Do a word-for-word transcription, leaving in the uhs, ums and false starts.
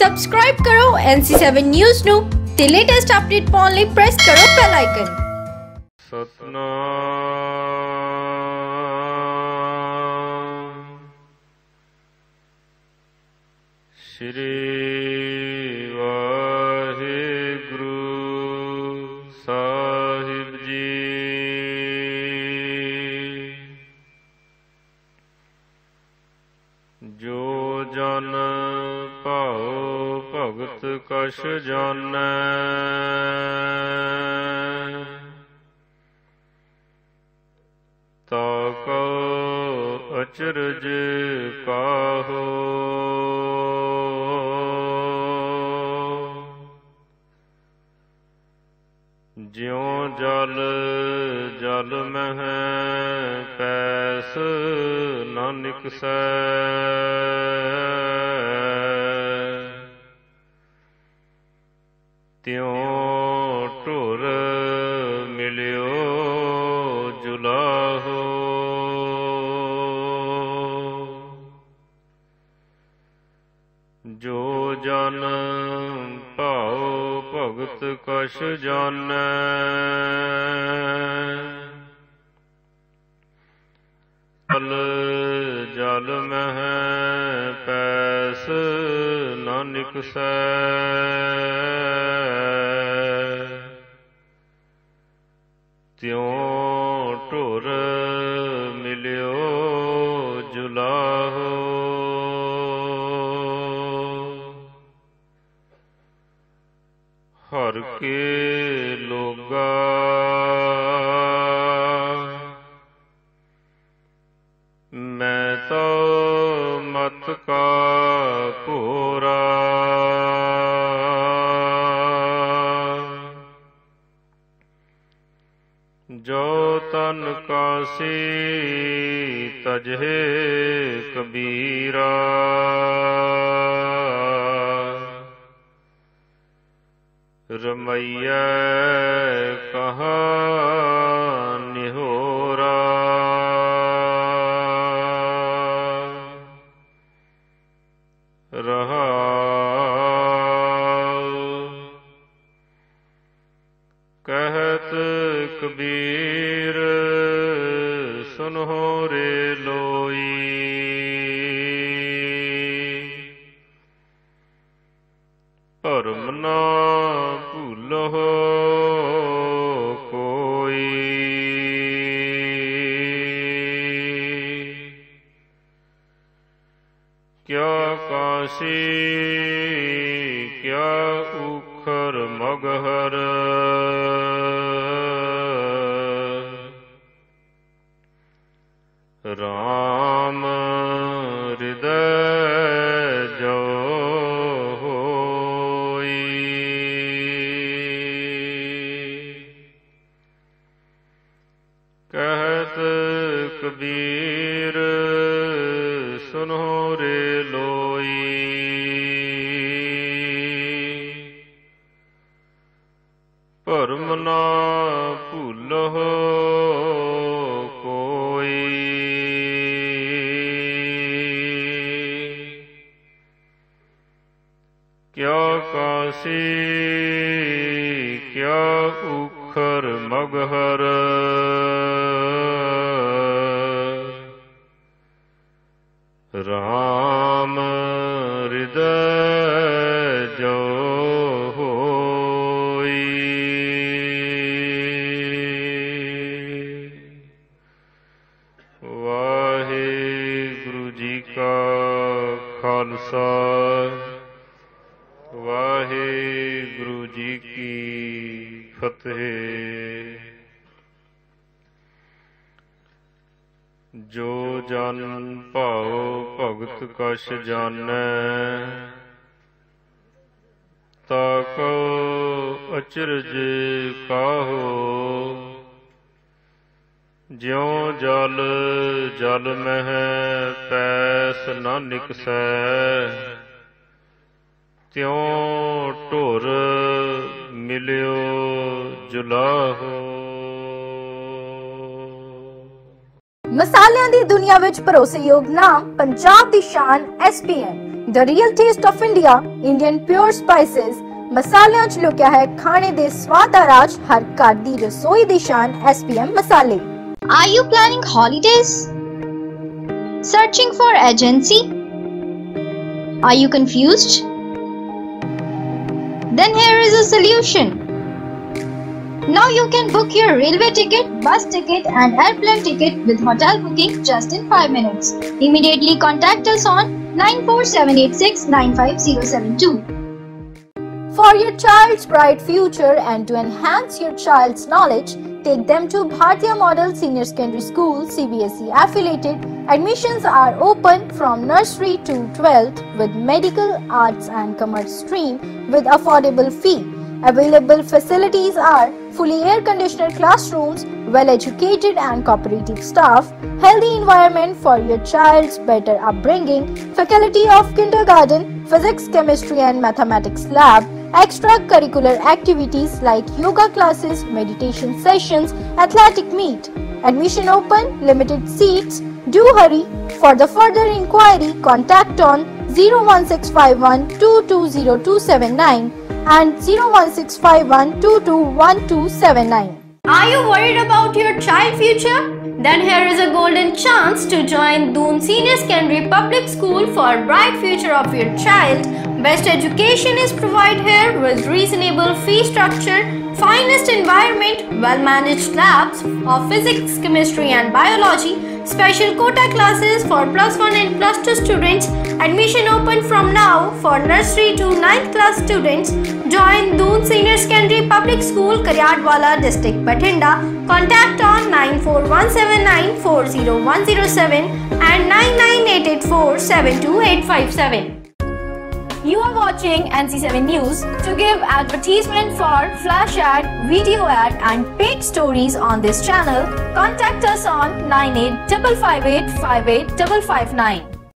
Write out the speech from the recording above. Subscribe करो N C seven news नो ते लेटेस्ट अपडेट पाने लिए प्रेस करो बेल आइकन। सतनाम श्री वाहेगुरु साहिब जी। जो जन पाओ भगत कश जानै, ताको अचरज काहो। ज्यो जल जल मह पैस न निकसै, त्यों टुर मिलियो जुलाहो। जो जन पाओ भगत कश जानै, जल जल मह पैस न निकसै, त्यों टुर मिलियो जुलाहो। हर के लोगा मैं तो मत का पूरा, जो तन कासी तजहे कबीरा। रमैया कहाँ निहोरा, रहा कहत कबीर सुनहो रे लोई। भरम ना भूलहो कोई, क्या काशी क्या उखर मगहर। राम हृदय जो होई, कहत कबीर सुनो रे लोई। भरम ना भूलहो कोई, क्या काशी क्या उखर मगहर। राम हृदय जो होई, वाहेगुरु जी का खालसा वाहेगुरु जी की फतेह। जो जन पाओ भगत कश जानै, ताको अचरज काहो। ज्यो जल जल मह पैस न निकसै, त्यों टुर मिलियो जुलाहो। मसालियां दी दुनिया विच भरोसेयोग नाम पंजाब दी शान S P M The real taste of India, Indian pure spices, मसाले आज लो क्या है खाने दे स्वाद और आज हर कार्दी रसोई दिशान S P M मसाले. Are you planning holidays? Searching for agency? Are you confused? Then here is a solution. Now you can book your railway ticket, bus ticket and airplane ticket with hotel booking just in five minutes. Immediately contact us on nine four seven eight six nine five zero seven two. For your child's bright future and to enhance your child's knowledge, take them to Bhartiya Model Senior Secondary School, C B S E affiliated. Admissions are open from nursery to twelfth with medical, arts and commerce stream with affordable fee. Available facilities are fully air-conditioned classrooms, well-educated and cooperative staff, healthy environment for your child's better upbringing, faculty of kindergarten, physics, chemistry and mathematics lab, extracurricular activities like yoga classes, meditation sessions, athletic meet. Admission open, limited seats. Do hurry. For the further inquiry, contact on zero one six five one two two zero two seven nine and zero one six five one two two one two seven nine. Are you worried about your child future? Then here is a golden chance to join Doon Senior Secondary Public School for bright future of your child. Best education is provided here with reasonable fee structure, finest environment, well-managed labs of physics, chemistry and biology, special quota classes for plus one and plus two students. Admission open from now for nursery to ninth class students. Join Doon Senior Secondary Public School, Kariadwala, District, Bathinda. Contact on nine four one seven nine four zero one zero seven and nine nine eight eight four seven two eight five seven. You are watching N C seven News. To give advertisement for flash ad, video ad and paid stories on this channel, contact us on nine eight five five eight five eight five five nine.